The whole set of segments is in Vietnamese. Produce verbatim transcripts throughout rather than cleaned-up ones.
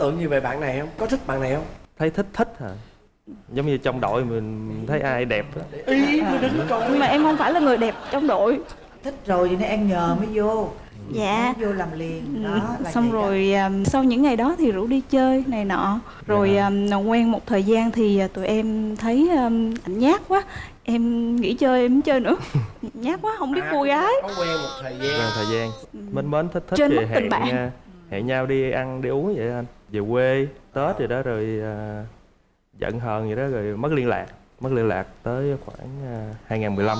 tượng gì về bạn này không? Có thích bạn này không? Thấy thích thích hả? Giống như trong đội mình thấy ai đẹp á. Ý, tôi đứng coi. Nhưng mà em không phải là người đẹp trong đội. Thích rồi thì em nhờ mới vô. Dạ. Vô làm liền. Đó, là xong rồi đó. Sau những ngày đó thì rủ đi chơi này nọ. Rồi dạ. um, quen một thời gian thì tụi em thấy um, ảnh nhát quá. Em nghỉ chơi em chơi nữa. Nhát quá, không biết à, cô gái. Có quen một thời gian. Quen thời gian. Mến mến thích thích. Trên mất tình bạn. Hẹn nhau đi ăn đi uống vậy anh. Về quê, Tết rồi đó rồi uh, giận hờn vậy đó rồi mất liên lạc. Mất liên lạc tới khoảng uh, hai không một năm.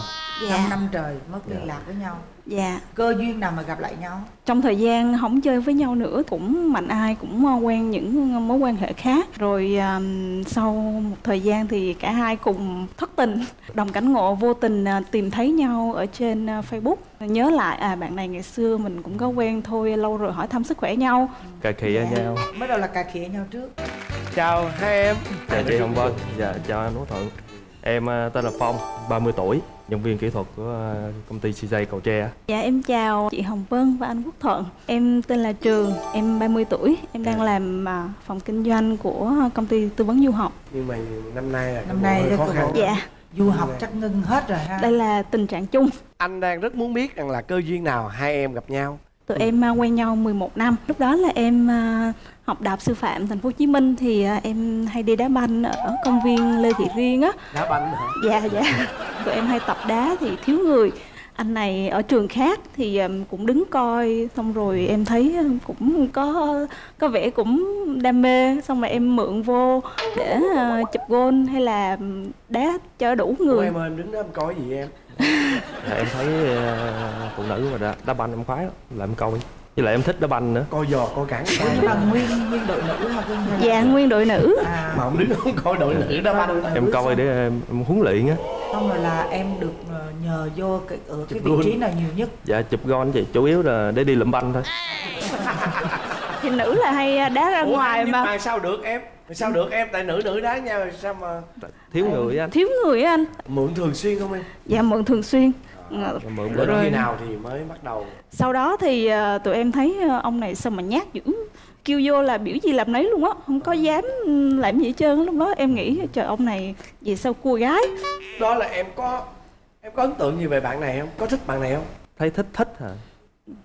Dạ. năm năm trời mất liên dạ. lạc với nhau. Dạ. Cơ duyên nào mà gặp lại nhau? Trong thời gian không chơi với nhau nữa, cũng mạnh ai cũng quen những mối quan hệ khác. Rồi um, sau một thời gian thì cả hai cùng thất tình. Đồng cảnh ngộ vô tình tìm thấy nhau ở trên Facebook. Nhớ lại à bạn này ngày xưa mình cũng có quen thôi, lâu rồi hỏi thăm sức khỏe nhau. Cà khịa dạ. nhau. Mới đầu là cà khịa nhau trước. Chào hai em. Chào chị Hồng Vân. Dạ chào anh Quốc Thuận. Em tên là Phong, ba mươi tuổi, nhân viên kỹ thuật của công ty xê gi Cầu Tre. Dạ em chào chị Hồng Vân và anh Quốc Thuận. Em tên là Trường, em ba mươi tuổi, em đang làm phòng kinh doanh của công ty tư vấn du học. Nhưng mà năm nay là năm nay khó khăn. Dạ. Du học chắc ngưng hết rồi ha. Đây là tình trạng chung. Anh đang rất muốn biết rằng là cơ duyên nào hai em gặp nhau. Tụi em quen nhau mười một năm. Lúc đó là em học Đại học Sư phạm Thành phố Hồ Chí Minh thì em hay đi đá banh ở công viên Lê Thị Riêng á. Đá banh hả? Dạ dạ. Tụi em hay tập đá thì thiếu người. Anh này ở trường khác thì cũng đứng coi, xong rồi em thấy cũng có có vẻ cũng đam mê, xong rồi em mượn vô để chụp gôn hay là đá cho đủ người. Em em đứng đó em coi gì em? Là em thấy phụ nữ mà đá, đá banh em khoái lắm, là em coi. Với lại em thích đá banh nữa. Coi giò, coi cản. Nguyên nguyên đội nữ hả? Dạ, nguyên đội nữ. À. Mà không đứng không coi đội nữ đá banh. Em coi để em, em huấn luyện á. Xong rồi là em được nhờ vô cái, ở cái vị trí nào nhiều nhất? Dạ, chụp gôn vậy, chủ yếu là để đi lượm banh thôi. Thì nữ là hay đá ra. Ủa, ngoài mà. Mà sao được em? Sao được em? Tại nữ nữ đá nhau sao mà... Thiếu người anh. Thiếu người anh. Mượn thường xuyên không em? Dạ, mượn thường xuyên. Mượn bữa khi nào thì mới bắt đầu? Sau đó thì uh, tụi em thấy uh, ông này sao mà nhát dữ. Kêu vô là biểu gì làm nấy luôn á. Không có dám làm gì hết trơn. Lúc đó em nghĩ trời ông này về sao cua gái. Đó là em có em có ấn tượng gì về bạn này không? Có thích bạn này không? Thấy thích thích hả?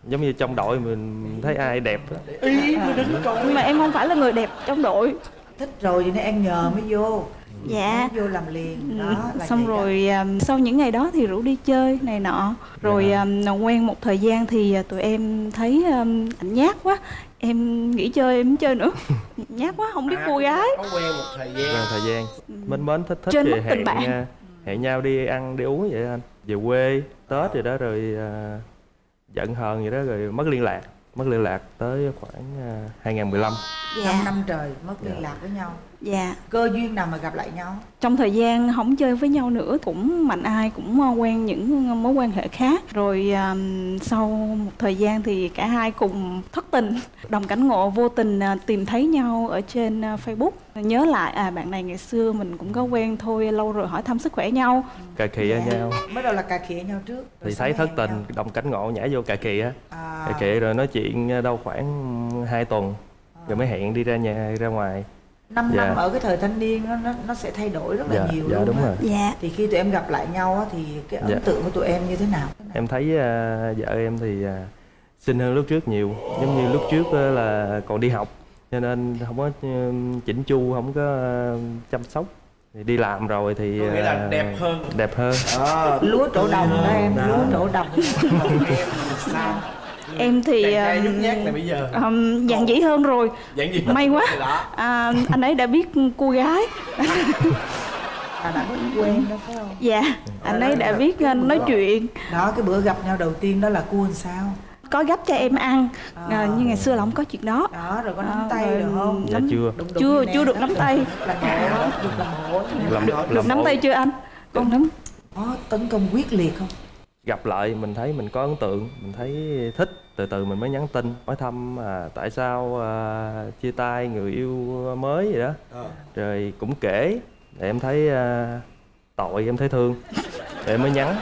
Giống như trong đội mình thấy ai đẹp á. Ý, tôi đứng coi. Nhưng mà em không phải là người đẹp trong đội. Thích rồi thì nên em nhờ mới vô. Dạ. Vô làm liền. Đó, là xong rồi đó. Sau những ngày đó thì rủ đi chơi này nọ. Rồi dạ. um, quen một thời gian thì tụi em thấy um, ảnh nhát quá. Em nghỉ chơi em chơi nữa. Nhát quá, không biết à, cô gái. Có quen một thời gian. Quen thời gian. Mến mến thích thích. Trên mất tình bạn. Hẹn nhau đi ăn đi uống vậy anh. Về quê, Tết rồi đó rồi uh, giận hờn vậy đó rồi mất liên lạc. Mất liên lạc tới khoảng uh, hai không một năm. Dạ. năm năm trời mất liên dạ. lạc với nhau. Dạ. Cơ duyên nào mà gặp lại nhau? Trong thời gian không chơi với nhau nữa, cũng mạnh ai cũng quen những mối quan hệ khác. Rồi um, sau một thời gian thì cả hai cùng thất tình. Đồng cảnh ngộ vô tình tìm thấy nhau ở trên Facebook. Nhớ lại à bạn này ngày xưa mình cũng có quen thôi, lâu rồi hỏi thăm sức khỏe nhau. Cà khịa dạ. nhau. Mới đầu là cà khịa nhau trước. Thì thấy thất tình, nhau. Đồng cảnh ngộ nhảy vô cà khịa. À. Cà khịa rồi nói chuyện đâu khoảng hai tuần. À. Rồi mới hẹn đi ra nhà ra ngoài. Năm dạ. năm ở cái thời thanh niên nó nó sẽ thay đổi rất là dạ, nhiều dạ, luôn đúng rồi. Dạ. Thì khi tụi em gặp lại nhau á, thì cái ấn dạ. tượng của tụi em như thế nào? Em thấy uh, vợ em thì uh, xinh hơn lúc trước nhiều. Giống như lúc trước uh, là còn đi học cho nên không có uh, chỉnh chu, không có uh, chăm sóc. Thì đi làm rồi thì uh, là đẹp hơn. Đẹp hơn. À, lúa trổ đồng đó em, lúa trổ đồng. Sao? Em thì uh, um, dạng dĩ hơn rồi gì may quá à, anh ấy đã biết cô gái. À, đã có quen đó phải không? Dạ anh ấy đã biết nói chuyện đó. Cái bữa gặp nhau đầu tiên đó là cua làm sao? Có gấp cho em ăn à, à, nhưng ngày xưa là không có chuyện đó. Đó rồi có nắm à, tay được không? Dạ, chưa đúng, đúng chưa chưa được nắm tay. Được nắm tay chưa anh? Con nắm. Có tấn công quyết liệt không? Gặp lại mình thấy mình có ấn tượng, mình thấy thích, từ từ mình mới nhắn tin hỏi thăm à, tại sao à, chia tay người yêu mới vậy đó. À. Rồi cũng kể để em thấy à, tội, em thấy thương để em mới nhắn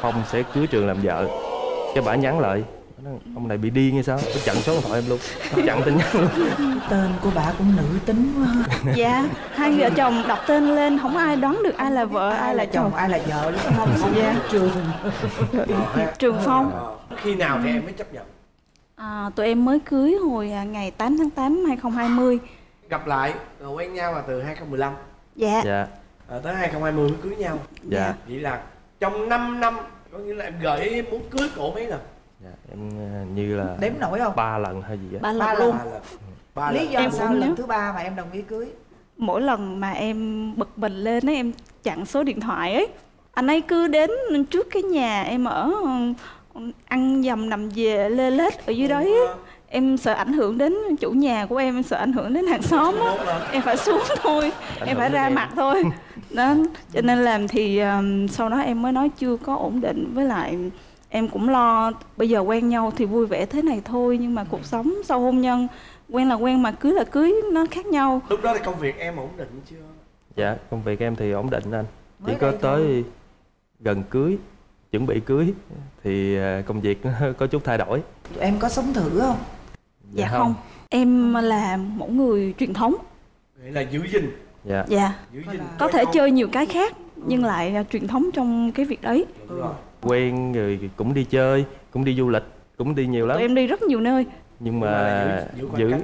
Phong sẽ cưới Trường làm vợ. Cái bả nhắn lại Ông này bị điên hay sao? Tôi chặn số điện thoại em luôn, tôi chặn tin nhắn. Tên của bà cũng nữ tính quá. Dạ, hai vợ chồng đọc tên lên không ai đoán được ai là vợ, ai, ai là chồng, chồng, ai là vợ luôn. Không, không gian Trường. Trường Phong. Khi nào thì em mới chấp nhận? À, tụi em mới cưới hồi ngày tám tháng tám năm hai nghìn không trăm hai mươi. Gặp lại, quen nhau là từ hai không một lăm. Dạ, dạ. À, tới hai không hai mươi mới cưới nhau. Dạ. Vậy là trong năm năm, có nghĩa là em gợi ý muốn cưới cổ mấy lần? Dạ, em như là đếm nổi không? Ba lần hay gì vậy? Ba, ba luôn. Ba lần. Lý do em sao lần thứ ba mà em đồng ý cưới? Mỗi lần mà em bực mình lên ấy, em chặn số điện thoại ấy, anh ấy cứ đến trước cái nhà em ở, ăn dầm nằm về lê lết ở dưới đấy ấy. Em sợ ảnh hưởng đến chủ nhà của em, em sợ ảnh hưởng đến hàng xóm á, em phải xuống thôi, em phải ra mặt thôi. Đó, cho nên làm thì um, sau đó em mới nói chưa có ổn định, với lại em cũng lo bây giờ quen nhau thì vui vẻ thế này thôi, nhưng mà cuộc sống sau hôn nhân quen là quen mà cưới là cưới, nó khác nhau. Lúc đó thì công việc em ổn định chưa? Dạ, công việc em thì ổn định anh, chỉ có tới thôi. Gần cưới, chuẩn bị cưới thì công việc có chút thay đổi. Em có sống thử không? Dạ, dạ không. không, em là một người truyền thống. Nghĩa là giữ gìn. Dạ, dạ. Giữ gìn. Có thể không? Chơi nhiều cái khác nhưng lại là truyền thống trong cái việc đấy. Đúng rồi. Quen rồi cũng đi chơi, cũng đi du lịch, cũng đi nhiều lắm. Tụi em đi rất nhiều nơi. Nhưng mà giữ, giữ, giữ cách.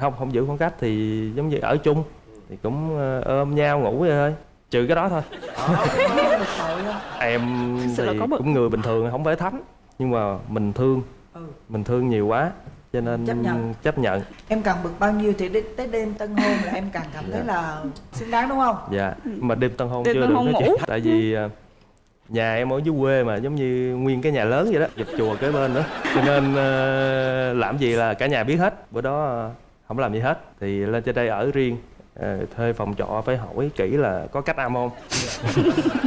Không, không giữ khoảng cách thì giống như ở chung thì cũng ôm nhau ngủ vậy thôi. Trừ cái đó thôi. Em thì cũng người bình thường, không phải thánh, nhưng mà mình thương, ừ. mình thương nhiều quá cho nên chấp nhận. chấp nhận Em cần bực bao nhiêu thì đến tới đêm tân hôn là em càng cảm dạ. thấy là xứng đáng, đúng không? Dạ, mà đêm tân hôn đêm chưa tân được hôn nói ngủ. Tại vì nhà em ở dưới quê mà giống như nguyên cái nhà lớn vậy đó, dập chùa kế bên nữa, cho nên làm gì là cả nhà biết hết. Bữa đó không làm gì hết thì lên trên đây ở riêng. À, thuê phòng trọ phải hỏi kỹ là có cách am không.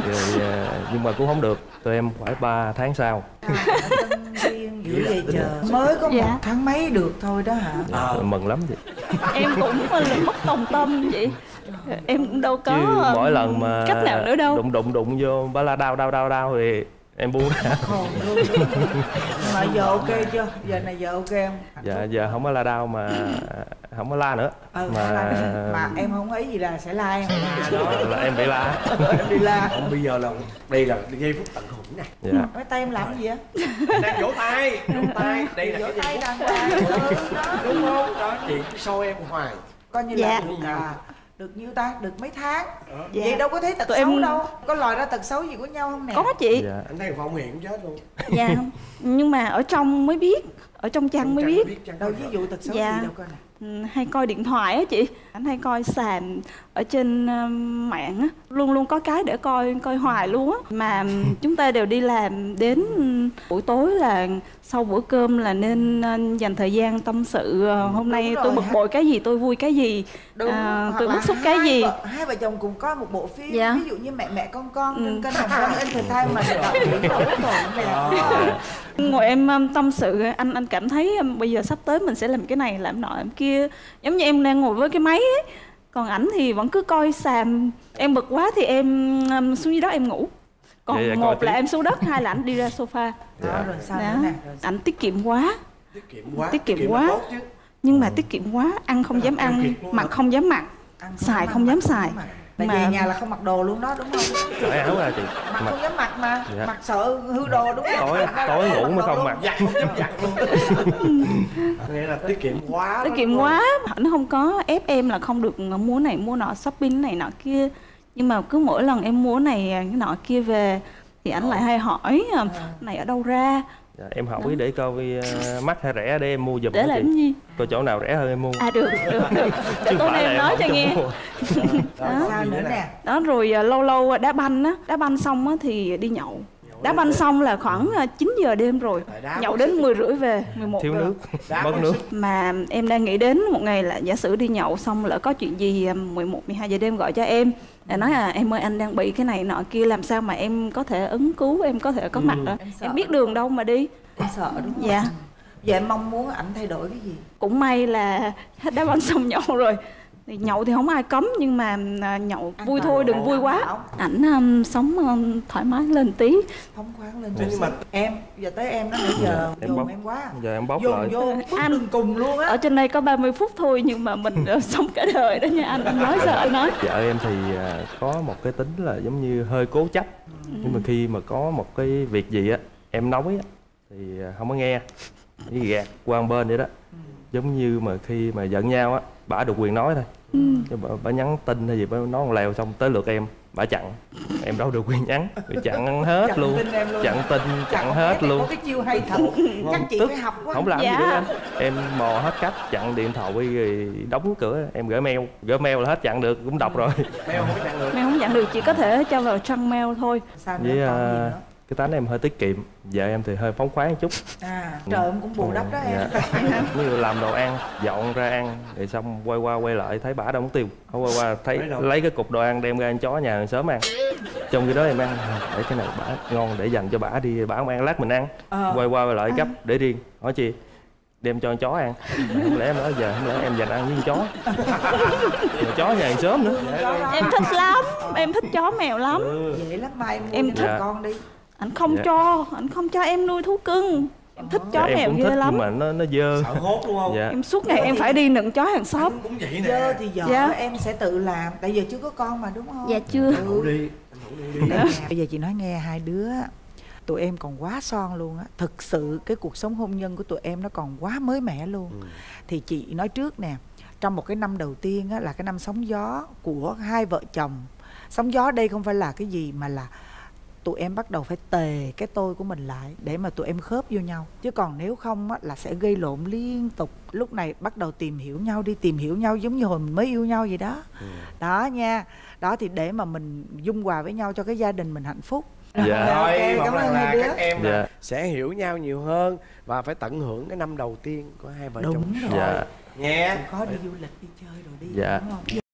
Rồi, nhưng mà cũng không được, tụi em phải ba tháng sau. Dữ vậy chờ mới có dạ. một tháng mấy được thôi đó hả? Dạ, à. Mừng lắm vậy. Em cũng là mất đồng tâm vậy, em cũng đâu có chứ mỗi lần mà cách nào nữa đâu. Đụng đụng đụng vô bả la đau đau đau đau thì em buông ra. Mà giờ ok chưa? Giờ này giờ ok không? Dạ, giờ không có la đau mà không có la nữa. Ừ, mà... La mà em không ấy gì là sẽ la em. À, đó là em bị la. Em bị la. Không, bây giờ là đây là giây phút tận hưởng nè. Dạ. Cái tay em làm cái gì vậy? Đang vỗ tay, vỗ tay. Đây là vỗ tay đang qua. Đúng không? Đó chuyện sau em hoài. Coi như dạ. là được nhiêu ta, được mấy tháng dạ. vậy đâu có thấy tật Tụi xấu em... đâu có lòi ra tật xấu gì của nhau không nè? Có chị dạ. anh thấy Phong hiện chết luôn dạ. Nhưng mà ở trong mới biết, ở trong chăn mới biết, biết đâu ví dụ tật xấu dạ. gì đâu coi nè. Hay coi điện thoại á chị, anh hay coi sàn ở trên mạng á, luôn luôn có cái để coi, coi hoài luôn á. Mà chúng ta đều đi làm đến buổi tối, là sau bữa cơm là nên dành thời gian tâm sự. Hôm nay tôi bực bội cái gì, tôi vui cái gì, à, tôi bức xúc cái gì. Vợ, hai vợ chồng cùng coi một bộ phim dạ. ví dụ như Mẹ Mẹ Con Con trên ừ. kênh Hồng Vân Entertainment mà đọc truyện cổ còn nè. Ngồi em tâm sự, anh anh cảm thấy bây giờ sắp tới mình sẽ làm cái này, làm nọ, làm kia. Giống như em đang ngồi với cái máy ấy, còn ảnh thì vẫn cứ coi sàn. Em bực quá thì em xuống dưới đó em ngủ. Còn vậy một là tí. em xuống đất, hai là ảnh đi ra sofa. Đó, đó. Rồi sao nữa nè? Ảnh tiết kiệm quá. Tiết kiệm quá. Tiết kiệm, tiết kiệm quá. Nhưng mà tiết kiệm quá, ăn không dám ăn, mặc không dám mặc, xài không dám xài. Mà về nhà là không mặc đồ luôn đó, đúng không? Cởi áo ra chị. Mặc không dám mặc mà, dạ. mặc sợ hư đồ đúng không? Tối, tối ngủ mới không mặc. Giặt không dám giặt luôn. Nghĩa là tiết kiệm quá. Tiết kiệm quá, ảnh không có ép em là không được mua này mua nọ, shopping này nọ kia. Nhưng mà cứ mỗi lần em mua này cái nọ kia về thì ảnh lại hay hỏi này ở đâu ra. Dạ, em hỏi để coi uh, mắc hay rẻ để em mua giùm. Để làm gì? Coi chỗ nào rẻ hơn em mua. À được, được, được. Chứ tối nay em nói cho nghe. Đó, sao nữa nè. Đó rồi uh, lâu lâu đá banh á, đá banh xong á thì đi nhậu. Nhậu đá banh xong là khoảng uh, chín giờ đêm rồi. Nhậu đến mười rưỡi về, mười một thiếu nước, mất nước. Mà em đang nghĩ đến một ngày là giả sử đi nhậu xong lỡ có chuyện gì mười một, mười hai giờ đêm gọi cho em. Là nói à em ơi anh đang bị cái này nọ kia, làm sao mà em có thể ứng cứu, em có thể có mặt đó. Em, em biết đường đâu mà đi. Em sợ đúng không? Dạ. Vậy em mong muốn ảnh thay đổi cái gì? Cũng may là đá banh xong nhậu rồi Thì nhậu thì không ai cấm, nhưng mà nhậu vui thôi, đừng vui quá. Ảnh um, sống um, thoải mái lên tí, phóng khoáng lên tí. Nhưng mà em, giờ tới em đó, bây giờ em bốc em quá. Giờ em bốc lại. Vô anh cùng luôn á. Ở trên đây có ba mươi phút thôi nhưng mà mình sống cả đời đó nha anh. Anh nói sợ anh nói. Vợ em thì có một cái tính là giống như hơi cố chấp. Nhưng mà khi mà có một cái việc gì á, em nói á, thì không có nghe, cái gạt qua một bên vậy đó. Giống như mà khi mà giận nhau á, bả được quyền nói thôi. Ừ. Bả, bả nhắn tin hay gì, bả nói một lèo xong tới lượt em, bả chặn. Em đâu được quyền nhắn, bị chặn hết chặn luôn. Tin em luôn, chặn tin, chặn, chặn hết luôn. Có cái chiêu hay thật, chắc chị phải học quá. Không làm dạ. gì nữa em, em mò hết cách, chặn điện thoại rồi đóng cửa, em gửi mail, gửi mail là hết chặn được, cũng đọc rồi. Mail không chặn được, mail không chặn được, chỉ có thể cho vào trang mail thôi. Sao vậy? Cái tánh em hơi tiết kiệm, vợ em thì hơi phóng khoáng một chút. À, trời ơi, cũng bù đắp đó em. Dạ. Như làm đồ ăn, dọn ra ăn, rồi xong quay qua quay lại thấy bả đâu muốn tiêu. Không quay qua thấy lấy cái cục đồ ăn đem ra ăn chó nhà hàng sớm ăn. Trong khi đó em ăn, để cái này bả ngon để dành cho bả đi, bả không ăn lát mình ăn. Ờ. Quay qua quay lại gấp để riêng. Hỏi chị đem cho con chó ăn. Không lẽ em nói giờ không lẽ em dành ăn với con chó. Mà chó nhà hàng sớm nữa. Em thích lắm, em thích chó mèo lắm. Ừ. Vậy lắm mai em thích dạ. con đi. Anh không dạ. cho, anh không cho em nuôi thú cưng. Em thích chó mèo dạ, ghê lắm. Nhưng mà nó nó dơ. Sợ hốt đúng không? Dạ. Em suốt ngày em phải đi nựng chó hàng xóm. Anh cũng vậy nè. Dơ thì dọn dạ. em sẽ tự làm. Tại giờ chưa có con mà đúng không? Dạ chưa. Anh ngủ đi, anh ngủ đi, đi. Dạ. Bây giờ chị nói nghe hai đứa, tụi em còn quá son luôn á. Thực sự cái cuộc sống hôn nhân của tụi em nó còn quá mới mẻ luôn. Ừ. Thì chị nói trước nè, trong một cái năm đầu tiên á, là cái năm sóng gió của hai vợ chồng. Sóng gió đây không phải là cái gì mà là tụi em bắt đầu phải tề cái tôi của mình lại để mà tụi em khớp vô nhau. Chứ còn nếu không á, là sẽ gây lộn liên tục. Lúc này bắt đầu tìm hiểu nhau đi, tìm hiểu nhau giống như hồi mình mới yêu nhau vậy đó. Ừ. Đó nha. Đó thì để mà mình dung hòa với nhau cho cái gia đình mình hạnh phúc. Dạ. Rồi, okay, cảm ơn là các em dạ. sẽ hiểu nhau nhiều hơn và phải tận hưởng cái năm đầu tiên của hai vợ chồng. Đúng rồi. Dạ. Nhé. Có đi du lịch, đi chơi rồi đi. Dạ. Đúng không?